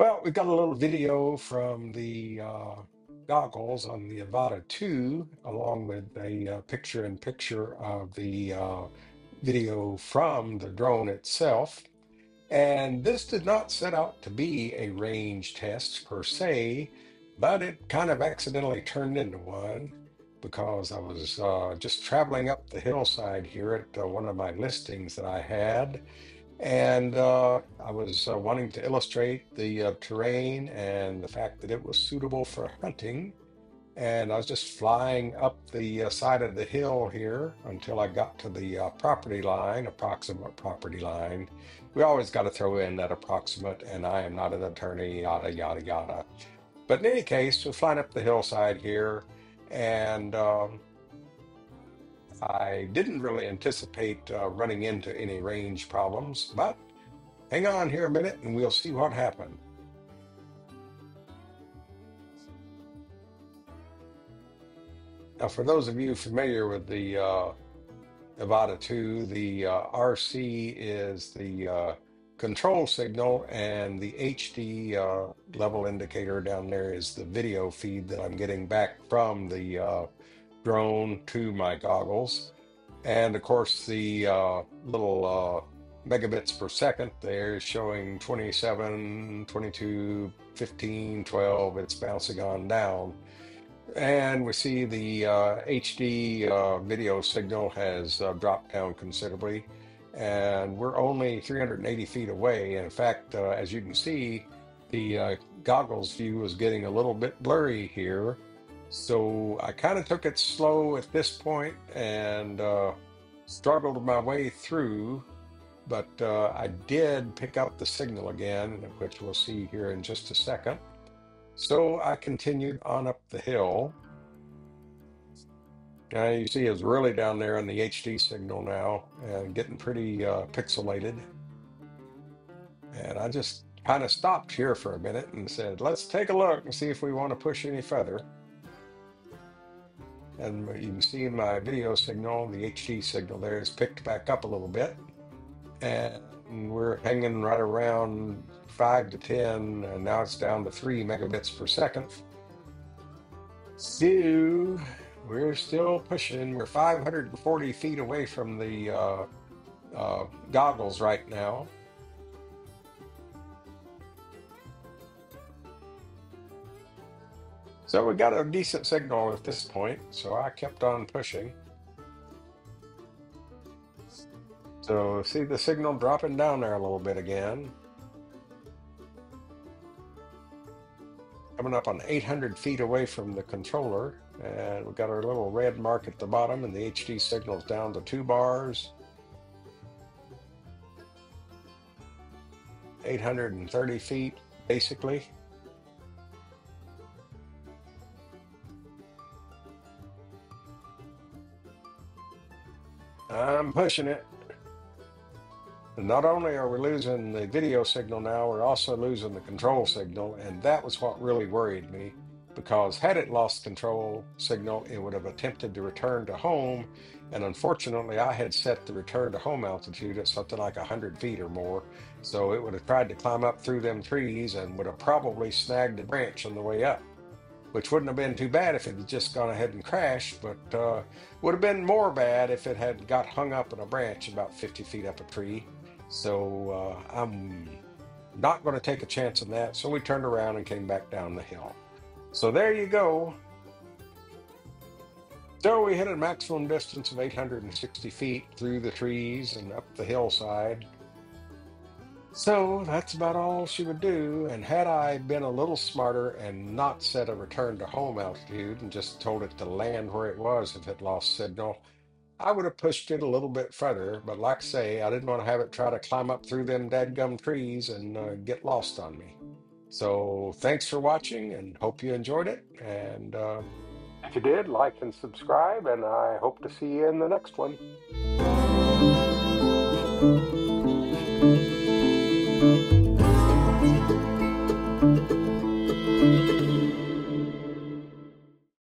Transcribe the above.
Well, we've got a little video from the goggles on the Avata 2, along with a picture-in-picture of the video from the drone itself. And this did not set out to be a range test per se, but it kind of accidentally turned into one because I was just traveling up the hillside here at one of my listings that I had. And I was wanting to illustrate the terrain and the fact that it was suitable for hunting. And I was just flying up the side of the hill here until I got to the property line, approximate property line. We always got to throw in that approximate, and I am not an attorney, yada, yada, yada. But in any case, we're flying up the hillside here, and I didn't really anticipate running into any range problems, but hang on here a minute and we'll see what happened. Now, for those of you familiar with the Avata 2, the RC is the control signal, and the HD level indicator down there is the video feed that I'm getting back from the drone to my goggles. And of course the little megabits per second there is showing 27, 22, 15, 12. It's bouncing on down, and we see the HD video signal has dropped down considerably, and we're only 380 feet away. And in fact, as you can see, the goggles view is getting a little bit blurry here. So I kind of took it slow at this point and struggled my way through, but I did pick up the signal again, which we'll see here in just a second. So I continued on up the hill. Now you see it's really down there in the HD signal now, and getting pretty pixelated. And I just kind of stopped here for a minute and said, let's take a look and see if we want to push any further. And you can see my video signal, the HD signal there, is picked back up a little bit. And we're hanging right around 5 to 10, and now it's down to 3 megabits per second. So we're still pushing. We're 540 feet away from the goggles right now. So we got a decent signal at this point, so I kept on pushing. So see the signal dropping down there a little bit again. Coming up on 800 feet away from the controller, and we got our little red mark at the bottom, and the HD signal's down to 2 bars. 830 feet, basically. I'm pushing it. And not only are we losing the video signal now, we're also losing the control signal, and that was what really worried me, because had it lost control signal, it would have attempted to return to home, and unfortunately I had set the return to home altitude at something like 100 feet or more, so it would have tried to climb up through them trees and would have probably snagged a branch on the way up, which wouldn't have been too bad if it had just gone ahead and crashed, but would have been more bad if it had got hung up in a branch about 50 feet up a tree. So I'm not going to take a chance on that. So we turned around and came back down the hill. So there you go. So we hit a maximum distance of 860 feet through the trees and up the hillside. So that's about all she would do, and had I been a little smarter and not set a return to home altitude and just told it to land where it was if it lost signal, I would have pushed it a little bit further, but like I say, I didn't want to have it try to climb up through them dadgum trees and get lost on me. So thanks for watching, and hope you enjoyed it, and if you did, like and subscribe, and I hope to see you in the next one.